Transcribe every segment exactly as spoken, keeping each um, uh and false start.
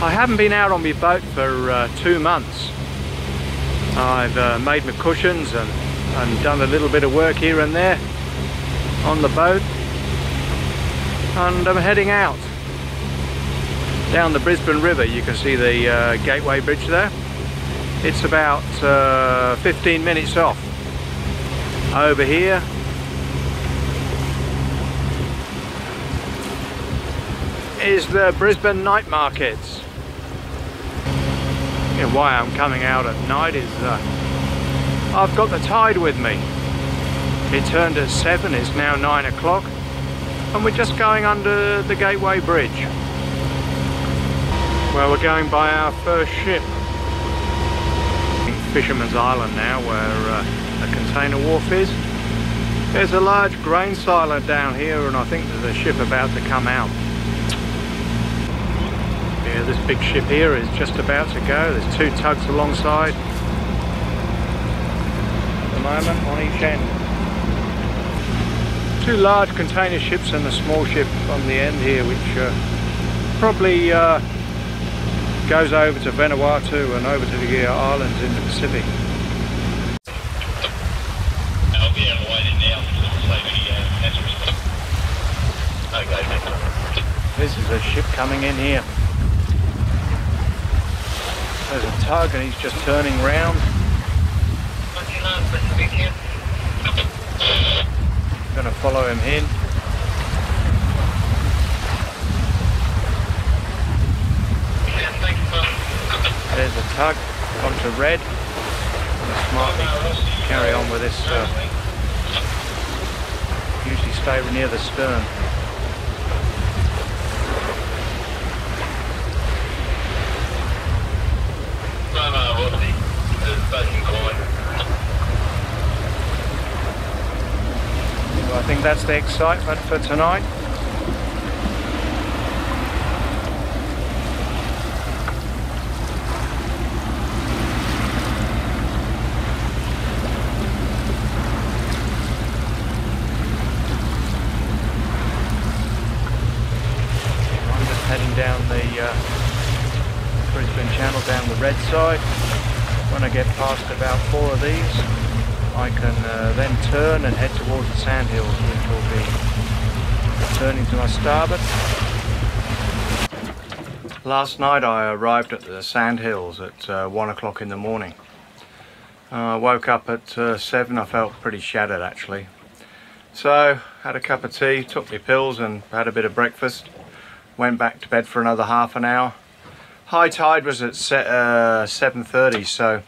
I haven't been out on my boat for uh, two months. I've uh, made my cushions and, and done a little bit of work here and there on the boat, and I'm heading out down the Brisbane River. You can see the uh, Gateway Bridge there. It's about uh, fifteen minutes off over here. Is the Brisbane Night Markets. Yeah, why I'm coming out at night is uh, I've got the tide with me. It turned at seven, it's now nine o'clock, and we're just going under the Gateway Bridge. Well, we're going by our first ship. Fisherman's Island now, where uh, a container wharf is. There's a large grain silo down here, and I think there's a ship about to come out. Yeah, this big ship here is just about to go. There's two tugs alongside at the moment on each end. Two large container ships and a small ship on the end here, which uh, probably uh, goes over to Vanuatu and over to the islands in the Pacific. This is a ship coming in here. There's a tug and he's just turning round. I'm going to follow him in. There's a tug onto red. It's smartly carry on with this. Uh, usually stay near the stern. Well, I think that's the excitement for tonight. I'm just heading down the uh, Brisbane Channel, down the red side. When I get past about four of these, I can uh, then turn and head towards the sandhills, which will be turning to my starboard. Last night I arrived at the sandhills at uh, one o'clock in the morning. I uh, woke up at uh, seven. I felt pretty shattered actually. So had a cup of tea, took my pills and had a bit of breakfast. Went back to bed for another half an hour. High tide was at uh, seven thirty, so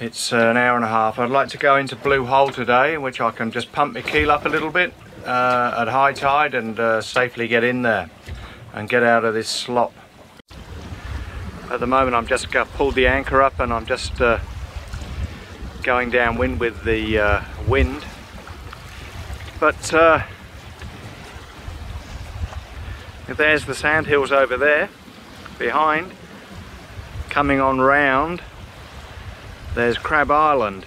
it's uh, an hour and a half. I'd like to go into Blue Hole today, in which I can just pump my keel up a little bit uh, at high tide and uh, safely get in there and get out of this slop. At the moment I'm just uh, pulled the anchor up and I'm just uh, going downwind with the uh, wind. But uh, there's the sandhills over there. Behind, coming on round, there's Crab Island,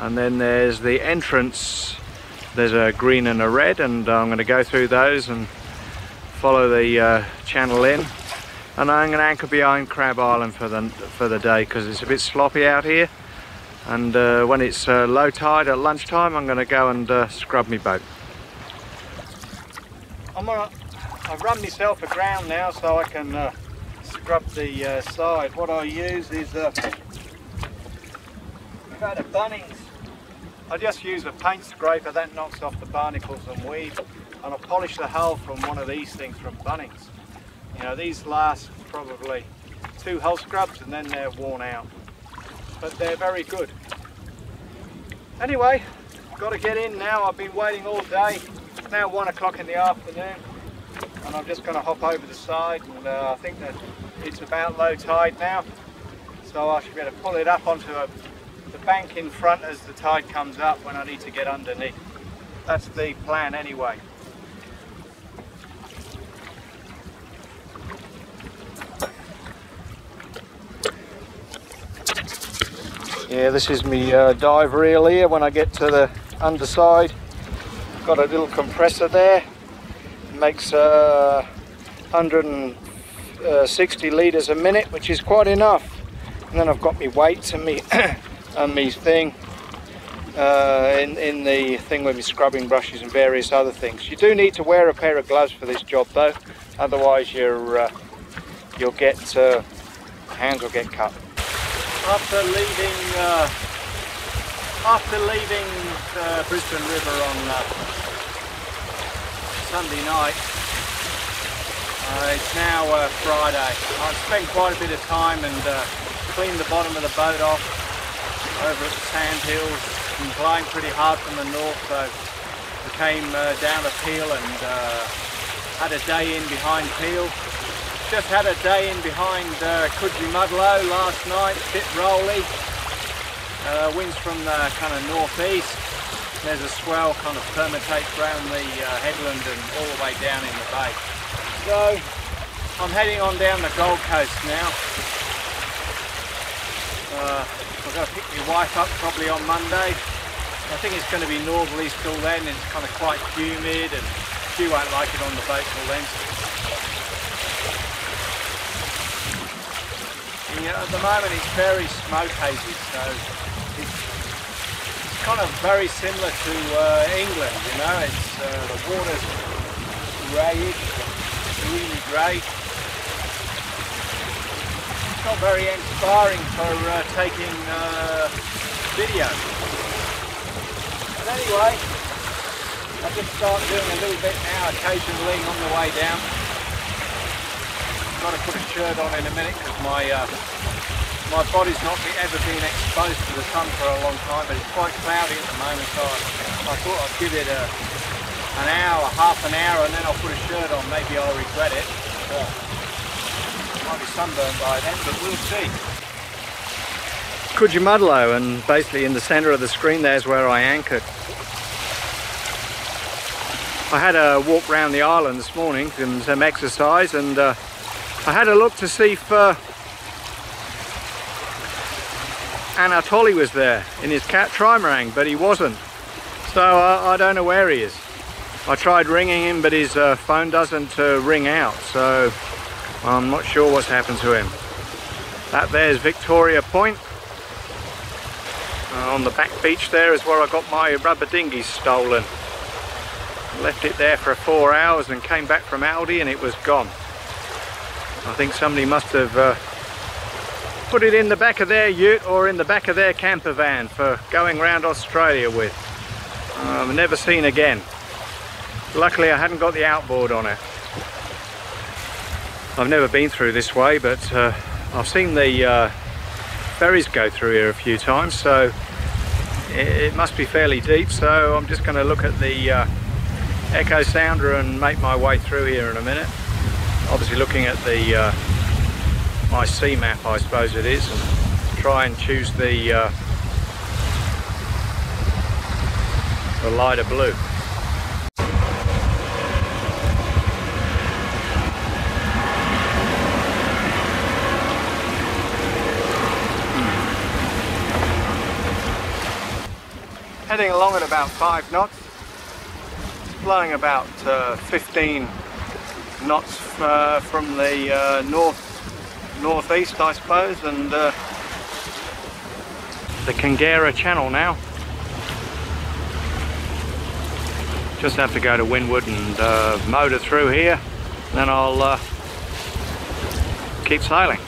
and then there's the entrance. There's a green and a red, and I'm going to go through those and follow the uh, channel in, and I'm going to anchor behind Crab Island for the for the day because it's a bit sloppy out here, and uh, when it's uh, low tide at lunchtime I'm going to go and uh, scrub my boat. I'm all right. I've run myself aground now so I can uh, scrub the uh, side. What I use is a, I've got a Bunnings. I just use a paint scraper that knocks off the barnacles and weeds, and I polish the hull from one of these things from Bunnings. You know, these last probably two hull scrubs and then they're worn out, but they're very good. Anyway, I've got to get in now. I've been waiting all day. It's now one o'clock in the afternoon. And I'm just going to hop over the side, and uh, I think that it's about low tide now, so I should be able to pull it up onto a, the bank in front as the tide comes up when I need to get underneath. That's the plan anyway. Yeah, this is me uh, dive reel here. When I get to the underside, got a little compressor there. Makes uh, one hundred, uh, sixty litres a minute, which is quite enough. And then I've got me weights and me and me thing uh, in, in the thing with me scrubbing brushes and various other things. You do need to wear a pair of gloves for this job though, otherwise you're, uh, you'll get, uh, hands will get cut. After leaving, uh, after leaving the Brisbane River on uh, Sunday night, uh, it's now uh, Friday. I've spent quite a bit of time and uh, cleaned the bottom of the boat off over at the sand hills. Been blowing pretty hard from the north, so we came uh, down to Peel and uh, had a day in behind Peel. Just had a day in behind uh, Kudjimudlo last night, a bit rolly. Uh, winds from the kind of northeast. There's a swell kind of permutates round the uh, headland and all the way down in the bay. So I'm heading on down the Gold Coast now. Uh, I've got to pick my wife up probably on Monday. I think it's going to be northerly till then. It's kind of quite humid and she won't like it on the boat till then. You know, at the moment it's very smoke hazy, so it's, it's kind of very similar to uh, England, you know, it's, uh, the water's greyish, really grey. It's not very inspiring for uh, taking uh, video. But anyway, I just start doing a little bit now occasionally on the way down. I've got to put a shirt on in a minute because my uh, my body's not ever been exposed to the sun for a long time, but it's quite cloudy at the moment, so I, I thought I'd give it a, an hour, half an hour, and then I'll put a shirt on. Maybe I'll regret it. Well, I might be sunburned by then, but we'll see. Kudjimudlo, and basically in the centre of the screen there's where I anchored. I had a walk around the island this morning and some exercise, and uh, I had a look to see if uh, Anatoly was there in his cat trimarang, but he wasn't. So uh, I don't know where he is. I tried ringing him, but his uh, phone doesn't uh, ring out, so I'm not sure what's happened to him. That there's Victoria Point. Uh, on the back beach there is where I got my rubber dinghy stolen. Left it there for four hours and came back from Aldi and it was gone. I think somebody must have uh, put it in the back of their ute or in the back of their camper van for going round Australia with. Um, never seen again. Luckily I hadn't got the outboard on it. I've never been through this way, but uh, I've seen the uh, ferries go through here a few times, so it, it must be fairly deep, so I'm just going to look at the uh, echo sounder and make my way through here in a minute. Obviously looking at the uh, my sea map, I suppose it is, and try and choose the uh, the lighter blue. Hmm. Heading along at about five knots, blowing about uh, fifteen. knots uh, from the uh, north northeast, I suppose, and uh, the Kangara Channel now. Just have to go to windward and uh, motor through here, then I'll uh, keep sailing.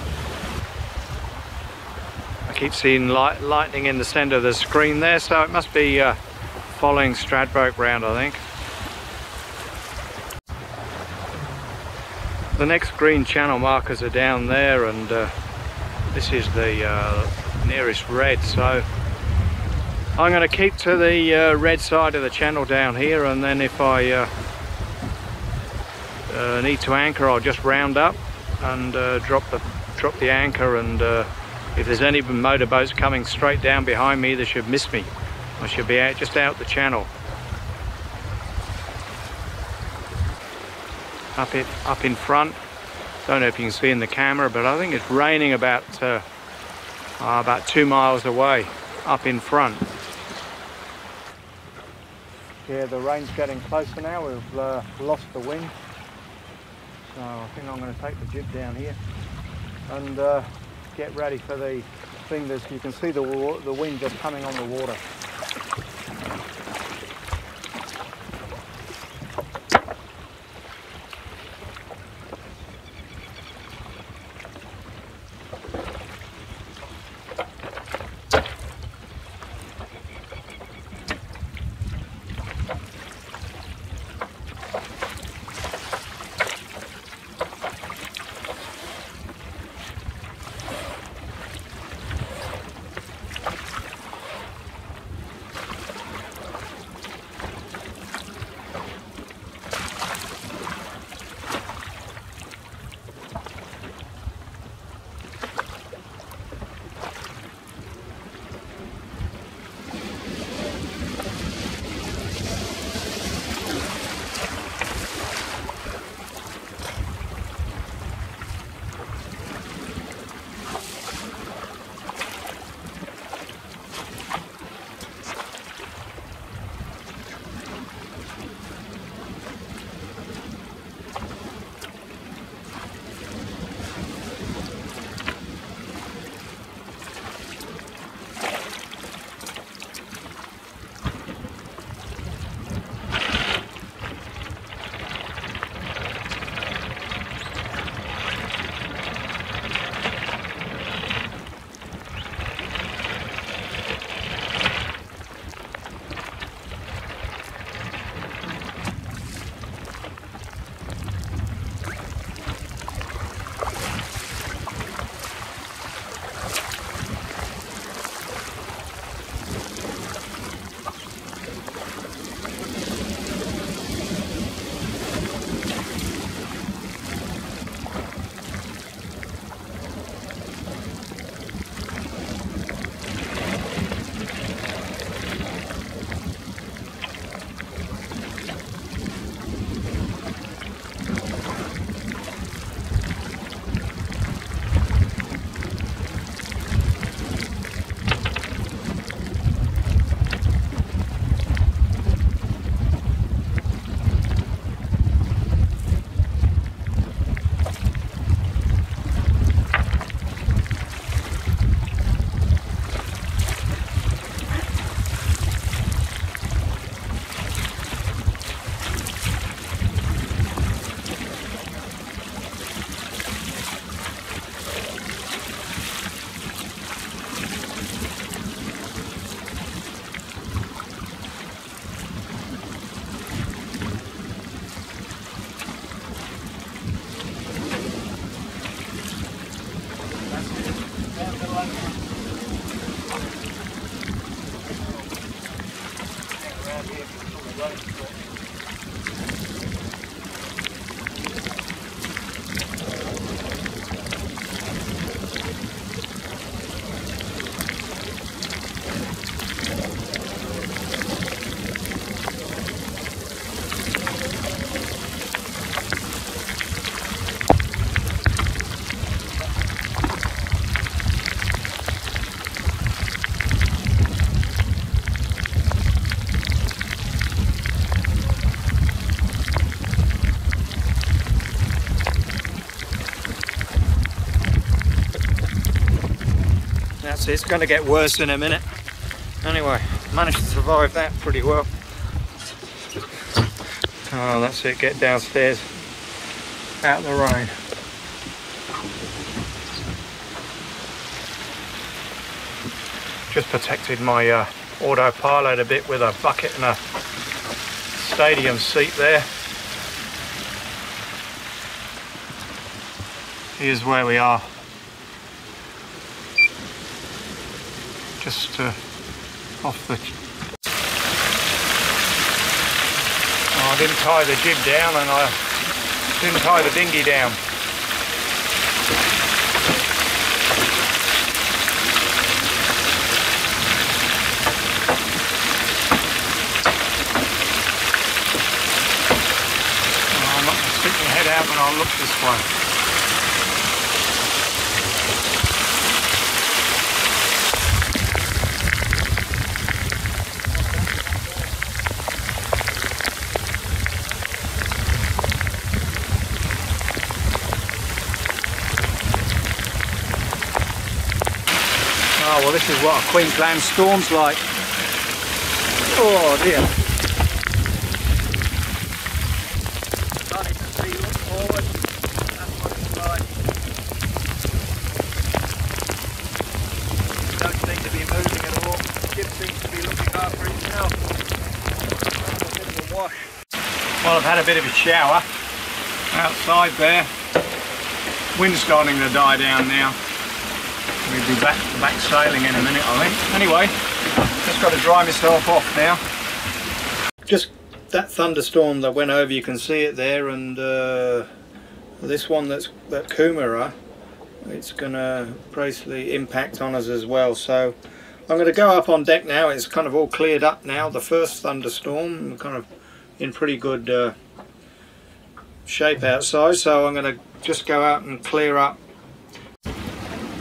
I keep seeing light lightning in the centre of the screen there, so it must be uh, following Stradbroke round, I think. The next green channel markers are down there, and uh, this is the uh, nearest red, so I'm going to keep to the uh, red side of the channel down here, and then if I uh, uh, need to anchor, I'll just round up and uh, drop the drop the anchor, and uh, if there's any motorboats coming straight down behind me, they should miss me. I should be out just out the channel. Up, it, up in front, don't know if you can see in the camera, but I think it's raining about uh, uh, about two miles away, up in front. Yeah, the rain's getting closer now, we've uh, lost the wind. So I think I'm going to take the jib down here and uh, get ready for the thing that you can see the, wa the wind just coming on the water. It's going to get worse in a minute. Anyway, managed to survive that pretty well. Oh, that's it, get downstairs, out of the rain. Just protected my uh, autopilot a bit with a bucket and a stadium seat there. Here's where we are. Just uh, off the... Oh, I didn't tie the jib down and I didn't tie the dinghy down. Oh, I'm not going to stick my head out when I look this way. Oh, well, this is what a Queensland storm's like. Oh, dear. Starting to see, look forward. That's what it's like. It don't seem to be moving at all. The ship seems to be looking after itself. A bit of a wash. Well, I've had a bit of a shower outside there. Wind's starting to die down now. We'll be back, back sailing in a minute, I think. Anyway, just got to dry myself off now. Just that thunderstorm that went over, you can see it there, and uh, this one that's at Coomera, it's going to basically impact on us as well. So I'm going to go up on deck now. It's kind of all cleared up now. The first thunderstorm, we're kind of in pretty good uh, shape outside, so I'm going to just go out and clear up.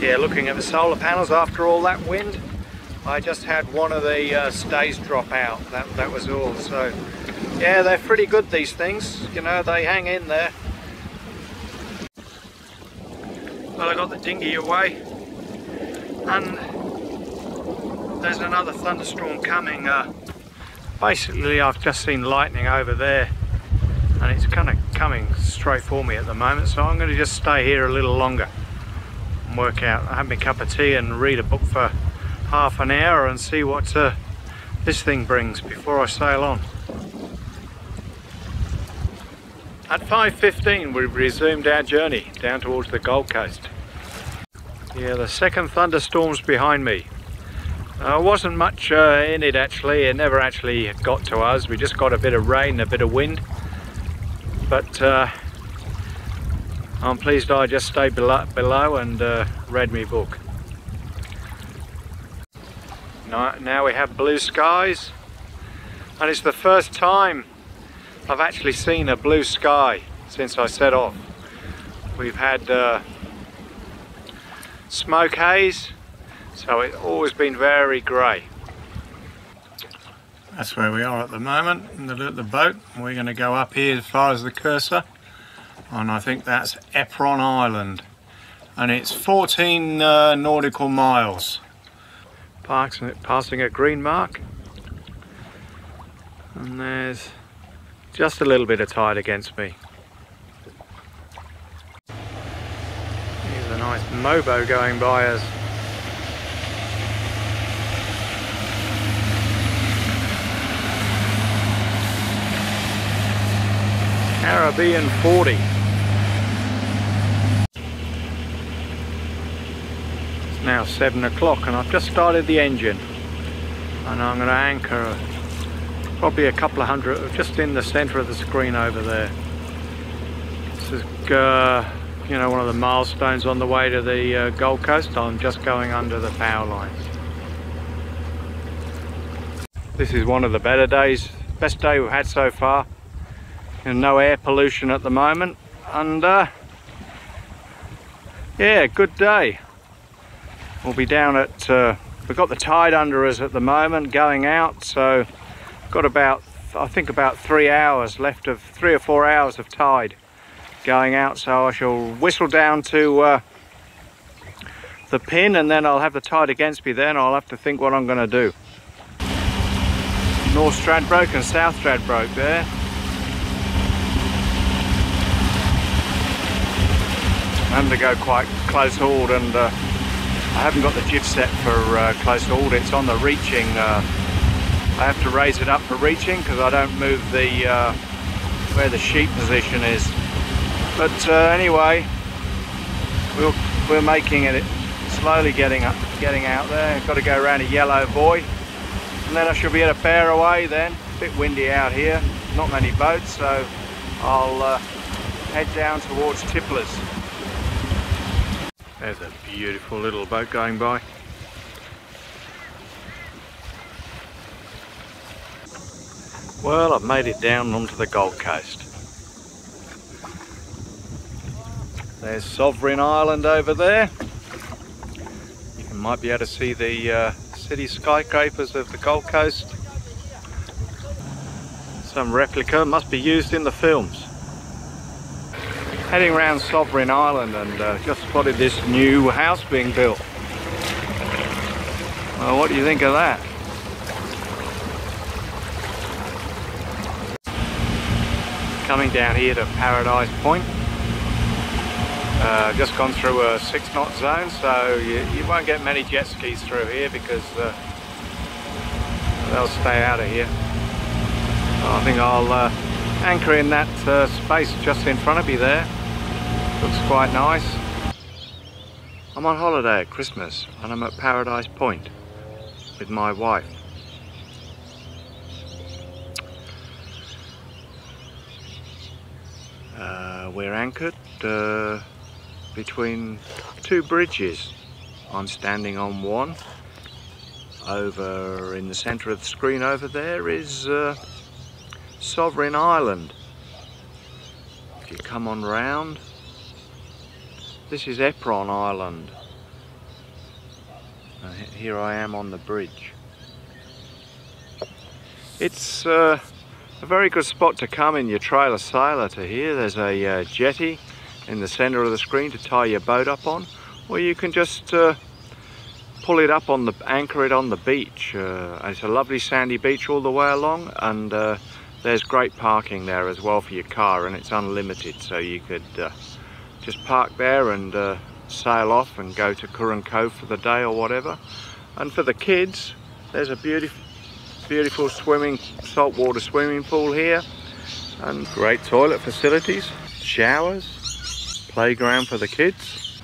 Yeah, looking at the solar panels after all that wind, I just had one of the uh, stays drop out, that, that was all. So yeah, they're pretty good, these things, you know, they hang in there. Well, I got the dinghy away and there's another thunderstorm coming. Uh, basically I've just seen lightning over there and it's kind of coming straight for me at the moment, so I'm going to just stay here a little longer and work out. I have my cup of tea and read a book for half an hour and see what uh, this thing brings before I sail on. At five fifteen we resumed our journey down towards the Gold Coast. Yeah, the second thunderstorm's behind me. Uh, wasn't much uh, in it actually, it never actually got to us, we just got a bit of rain, a bit of wind. But uh, I'm pleased I just stayed below, below and uh, read my book. Now, now we have blue skies, and it's the first time I've actually seen a blue sky since I set off. We've had uh, smoke haze, so it's always been very grey. That's where we are at the moment, in the, the boat. We're going to go up here as far as the cursor, and I think that's Epron Island, and it's fourteen uh, nautical miles. Passing, passing a green mark, and there's just a little bit of tide against me. Here's a nice mobo going by us. Caribbean forty. It's now seven o'clock and I've just started the engine and I'm going to anchor probably a couple of hundred just in the centre of the screen over there. This is uh, you know, one of the milestones on the way to the uh, Gold Coast. I'm just going under the power lines. This is one of the better days, best day we've had so far. And no air pollution at the moment, and uh, yeah, good day. We'll be down at uh, we've got the tide under us at the moment going out, so got about I think about three hours left of three or four hours of tide going out, so I shall whistle down to uh, the pin and then I'll have the tide against me, then I'll have to think what I'm going to do. North Stradbroke and South Stradbroke there. I had to go quite close hauled, and uh, I haven't got the jib set for uh, close hauled. It's on the reaching. Uh, I have to raise it up for reaching because I don't move the uh, where the sheet position is. But uh, anyway, we'll, we're making it. Slowly getting up, getting out there. Got to go around a yellow buoy, and then I should be able to bear away. Then a bit windy out here, not many boats, so I'll uh, head down towards Tiplers. There's a beautiful little boat going by. Well, I've made it down onto the Gold Coast. There's Sovereign Island over there. You might be able to see the uh, city skyscrapers of the Gold Coast. Some replica, must be used in the films. Heading around Sovereign Island and uh, just spotted this new house being built. Well, what do you think of that? Coming down here to Paradise Point. Uh, just gone through a six knot zone, so you, you won't get many jet skis through here because uh, they'll stay out of here. I think I'll uh, anchor in that uh, space just in front of you there. Looks quite nice. I'm on holiday at Christmas and I'm at Paradise Point with my wife. Uh, we're anchored uh, between two bridges. I'm standing on one. Over in the centre of the screen over there is uh, Sovereign Island. If you come on round, this is Eperon Island. Uh, here I am on the bridge. It's uh, a very good spot to come in your trailer sailor to here. There's a uh, jetty in the centre of the screen to tie your boat up on, or you can just uh, pull it up on the, anchor it on the beach. Uh, it's a lovely sandy beach all the way along, and uh, there's great parking there as well for your car, and it's unlimited, so you could uh, just park there and uh, sail off and go to Curran Cove for the day or whatever. And for the kids, there's a beautiful, beautiful swimming, saltwater swimming pool here, and great toilet facilities, showers, playground for the kids.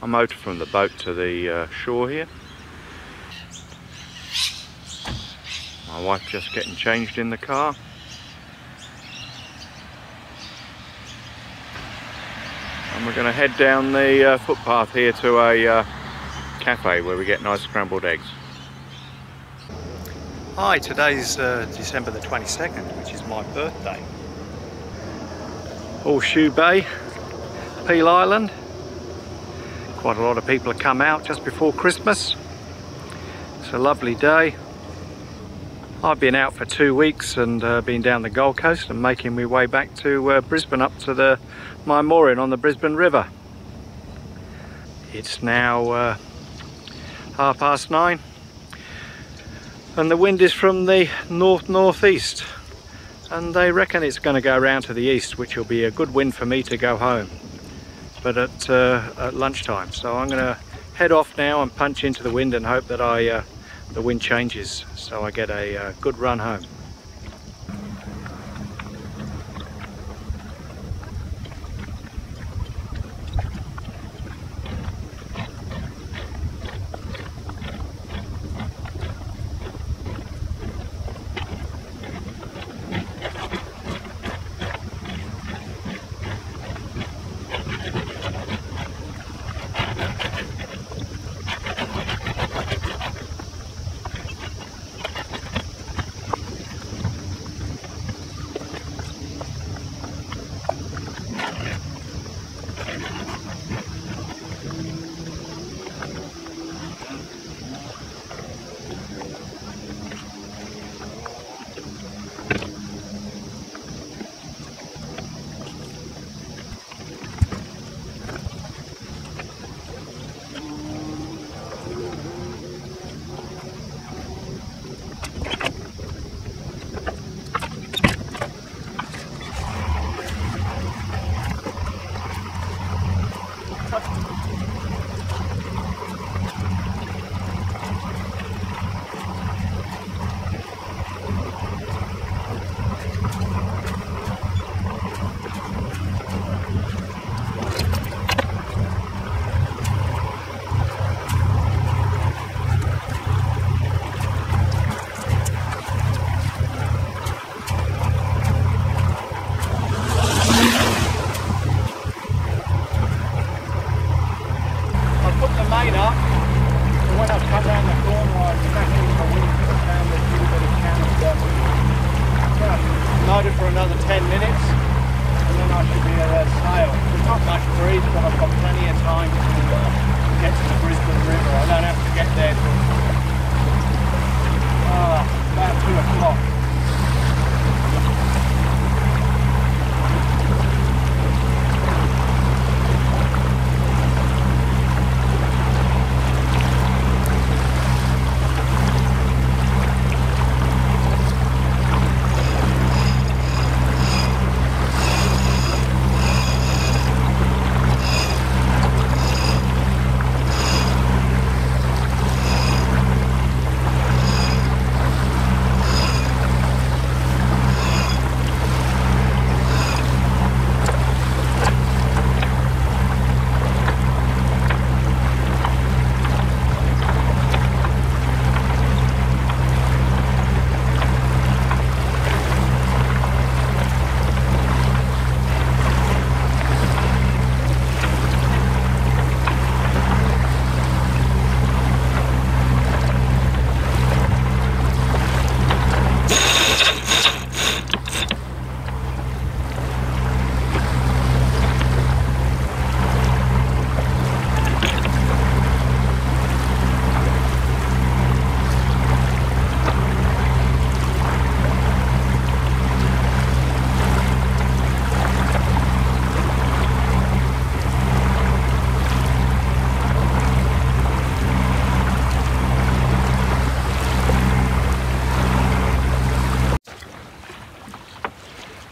I motor from the boat to the uh, shore here. My wife just getting changed in the car. And we're going to head down the uh, footpath here to a uh, cafe where we get nice scrambled eggs. Hi, today's uh, December the twenty-second, which is my birthday. All Shoe Bay, Peel Island. Quite a lot of people have come out just before Christmas. It's a lovely day. I've been out for two weeks and uh, been down the Gold Coast and making my way back to uh, Brisbane, up to the my mooring on the Brisbane River. It's now uh, half past nine and the wind is from the north-northeast, and they reckon it's going to go round to the east, which will be a good wind for me to go home. But at, uh, at lunchtime, so I'm going to head off now and punch into the wind and hope that I uh, the wind changes so I get a uh, good run home.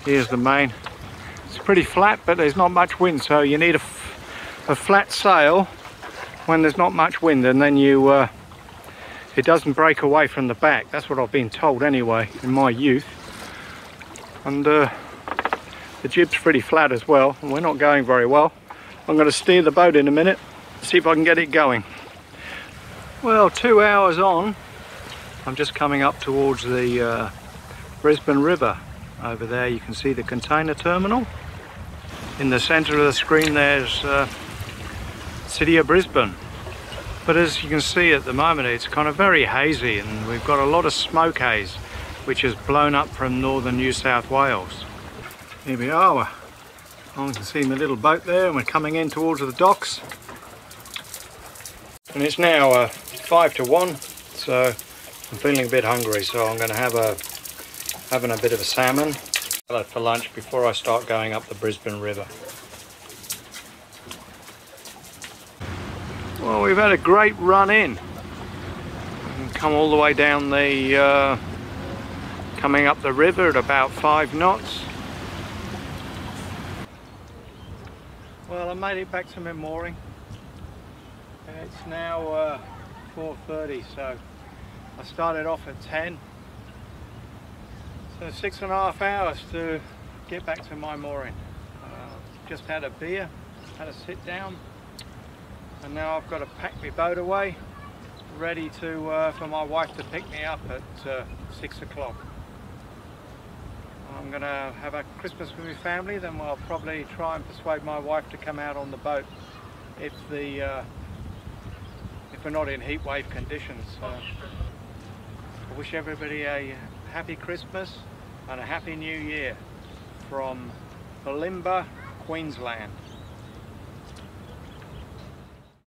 Here's the main. It's pretty flat, but there's not much wind, so you need a, f a flat sail when there's not much wind, and then you uh, it doesn't break away from the back. That's what I've been told anyway in my youth. And uh, the jib's pretty flat as well, and we're not going very well. I'm going to steer the boat in a minute, see if I can get it going. Well, two hours on, I'm just coming up towards the uh, Brisbane River. Over there you can see the container terminal. In the centre of the screen there's uh, City of Brisbane. But as you can see at the moment, it's kind of very hazy, and we've got a lot of smoke haze which has blown up from northern New South Wales. Here we are. I can see my little boat there, and we're coming in towards the docks. And it's now uh, five to one, so I'm feeling a bit hungry, so I'm going to have a having a bit of a salmon for lunch before I start going up the Brisbane River. Well, we've had a great run in. We've come all the way down the, uh, coming up the river at about five knots. Well, I made it back to my mooring. It's now uh, four thirty, so I started off at ten. So six and a half hours to get back to my mooring. Uh, just had a beer, had a sit down, and now I've got to pack my boat away, ready to uh, for my wife to pick me up at uh, six o'clock. I'm gonna have a Christmas with my family, then I'll probably try and persuade my wife to come out on the boat if the uh, We're not in heatwave conditions. So I wish everybody a happy Christmas and a happy New Year from Palimba, Queensland.